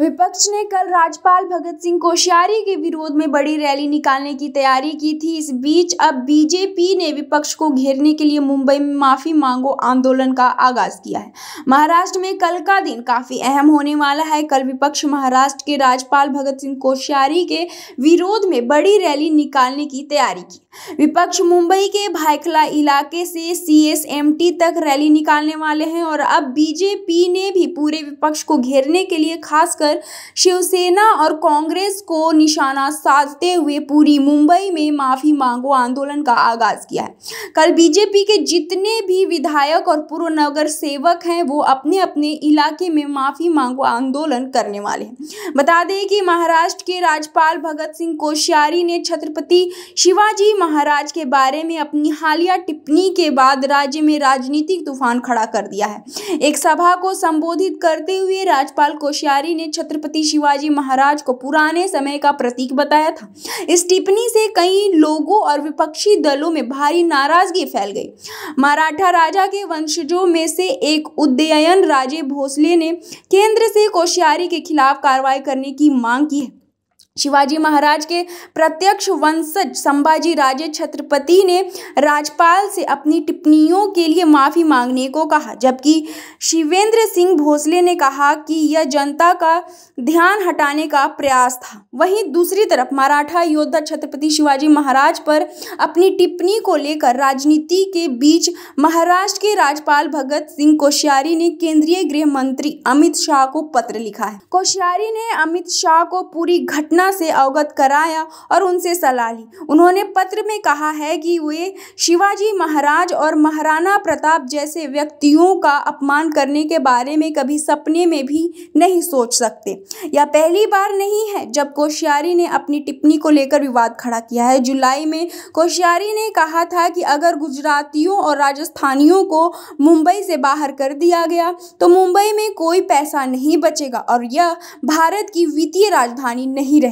विपक्ष ने कल राज्यपाल भगत सिंह कोश्यारी के विरोध में बड़ी रैली निकालने की तैयारी की थी। इस बीच अब बीजेपी ने विपक्ष को घेरने के लिए मुंबई में माफी मांगो आंदोलन का आगाज किया है। महाराष्ट्र में कल का दिन काफी अहम होने वाला है। कल विपक्ष महाराष्ट्र के राज्यपाल भगत सिंह कोश्यारी के विरोध में बड़ी रैली निकालने की तैयारी की। विपक्ष मुंबई के भायखला इलाके से CSMT तक रैली निकालने वाले हैं और अब बीजेपी ने भी पूरे विपक्ष को घेरने के लिए खासकर शिवसेना और कांग्रेस को निशाना साधते हुए पूरी मुंबई में माफी मांगो आंदोलन का आगाज किया है। कल बीजेपी के जितने भी विधायक और पूर्व नगर सेवक हैं वो अपने अपने इलाके में माफी मांगो आंदोलन करने वाले हैं। बता दें कि महाराष्ट्र के राज्यपाल भगत सिंह कोश्यारी ने छत्रपति शिवाजी महाराज के बारे में अपनी हालिया टिप्पणी के बाद राज्य में राजनीतिक तूफान खड़ा कर दिया है। एक सभा को संबोधित करते हुए राज्यपाल कोश्यारी ने छत्रपति शिवाजी महाराज को पुराने समय का प्रतीक बताया था। इस टिप्पणी से कई लोगों और विपक्षी दलों में भारी नाराजगी फैल गई। मराठा राजा के वंशजों में से एक उदयन राजे भोसले ने केंद्र से कोश्यारी के खिलाफ कार्रवाई करने की मांग की है। शिवाजी महाराज के प्रत्यक्ष वंशज संभाजी राजे छत्रपति ने राज्यपाल से अपनी टिप्पणियों के लिए माफ़ी मांगने को कहा, जबकि शिवेंद्र सिंह भोसले ने कहा कि यह जनता का ध्यान हटाने का प्रयास था। वहीं दूसरी तरफ मराठा योद्धा छत्रपति शिवाजी महाराज पर अपनी टिप्पणी को लेकर राजनीति के बीच महाराष्ट्र के राज्यपाल भगत सिंह कोश्यारी ने केंद्रीय गृह मंत्री अमित शाह को पत्र लिखा है। कोश्यारी ने अमित शाह को पूरी घटना से अवगत कराया और उनसे सलाह ली। उन्होंने पत्र में कहा है कि वे शिवाजी महाराज और महाराणा प्रताप जैसे व्यक्तियों का अपमान करने के बारे में कभी सपने में भी नहीं सोच सकते। यह पहली बार नहीं है जब कोश्यारी ने अपनी टिप्पणी को लेकर विवाद खड़ा किया है। जुलाई में कोश्यारी ने कहा था कि अगर गुजरातियों और राजस्थानियों को मुंबई से बाहर कर दिया गया तो मुंबई में कोई पैसा नहीं बचेगा और यह भारत की वित्तीय राजधानी नहीं रहेगा।